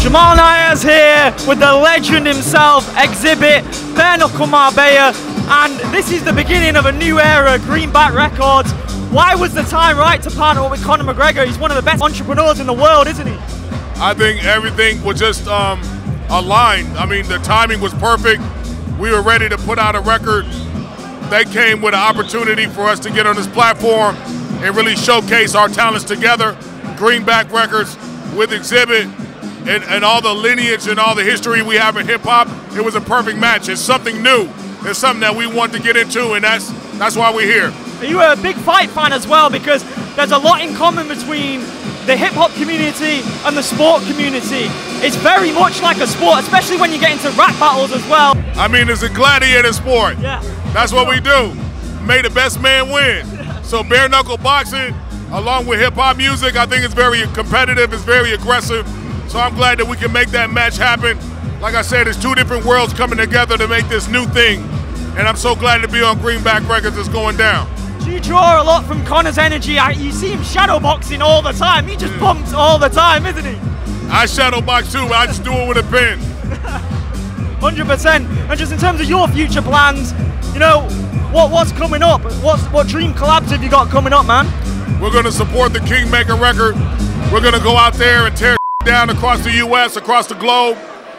Jamal Niaz here with the legend himself, Xzibit, Kumar Marbella, and this is the beginning of a new era, Greenback Records. Why was the time right to partner with Conor McGregor? He's one of the best entrepreneurs in the world, isn't he? I think everything was just aligned. I mean, the timing was perfect. We were ready to put out a record. They came with an opportunity for us to get on this platform and really showcase our talents together. Greenback Records with Xzibit and all the lineage and all the history we have in hip-hop, it was a perfect match. It's something new. It's something that we want to get into, and that's why we're here. You were a big fight fan as well, because there's a lot in common between the hip-hop community and the sport community. It's very much like a sport, especially when you get into rap battles as well. I mean, it's a gladiator sport. Yeah. That's what we do. May the best man win. So bare-knuckle boxing, along with hip-hop music, I think it's very competitive, it's very aggressive. So I'm glad that we can make that match happen. Like I said, it's two different worlds coming together to make this new thing. And I'm so glad to be on Greenback Records. It's going down. You draw a lot from Conor's energy. You see him shadowboxing all the time. He just bumps all the time, isn't he? I shadowbox too, but I just do it with a pen. 100%. And just in terms of your future plans, you know, what's coming up? What dream collabs have you got coming up, man? We're going to support the Kingmaker record. We're going to go out there and tear down across the U.S., across the globe.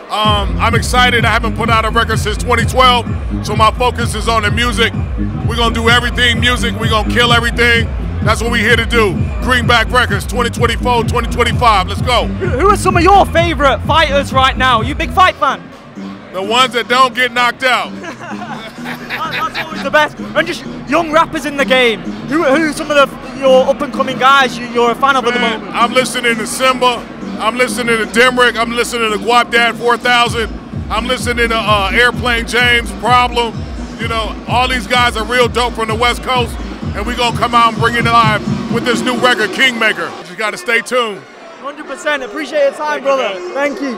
I'm excited. I haven't put out a record since 2012, so my focus is on the music. We're going to do everything music. We're going to kill everything. That's what we're here to do. Greenback Records 2024, 2025. Let's go. Who are some of your favorite fighters right now? Are you a big fight fan? The ones that don't get knocked out. That's always the best. And just young rappers in the game. Who are some of your up-and-coming guys you're a fan of, man, at the moment? I'm listening to Simba. I'm listening to Demrick. I'm listening to Guap Dad 4000. I'm listening to Airplane James Problem. You know, all these guys are real dope from the West Coast, and we're going to come out and bring it live with this new record, Kingmaker. You got to stay tuned. 100%. Appreciate your time, brother. Thank you.